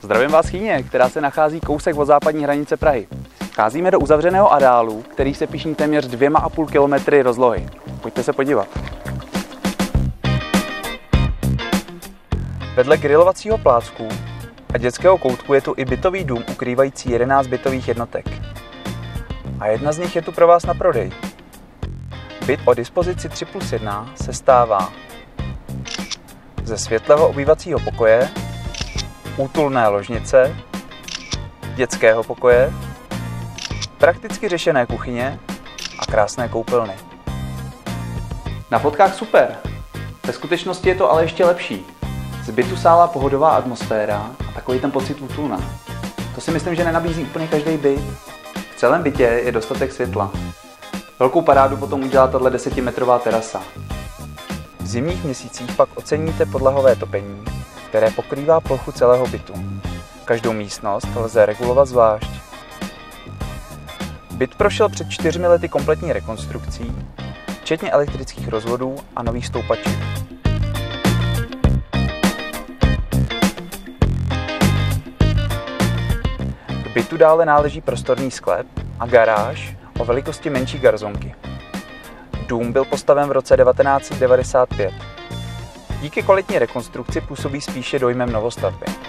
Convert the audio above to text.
Zdravím vás Chýně, která se nachází kousek od západní hranice Prahy. Vcházíme do uzavřeného areálu, který se píší téměř 2,5 km rozlohy. Pojďte se podívat. Vedle grilovacího plácku a dětského koutku je tu i bytový dům ukrývající 11 bytových jednotek. A jedna z nich je tu pro vás na prodej. Byt o dispozici 3+1 se stává ze světlého obývacího pokoje, útulné ložnice, dětského pokoje, prakticky řešené kuchyně a krásné koupelny. Na fotkách super, ve skutečnosti je to ale ještě lepší. Z bytu sálá pohodová atmosféra a takový ten pocit útulna. To si myslím, že nenabízí úplně každý byt. V celém bytě je dostatek světla. Velkou parádu potom udělá tato 10metrová terasa. V zimních měsících pak oceníte podlahové topení, které pokrývá plochu celého bytu. Každou místnost lze regulovat zvlášť. Byt prošel před 4 lety kompletní rekonstrukcí, včetně elektrických rozvodů a nových stoupačů. K bytu dále náleží prostorný sklep a garáž o velikosti menší garzonky. Dům byl postaven v roce 1995. Díky kvalitní rekonstrukci působí spíše dojmem novostavby.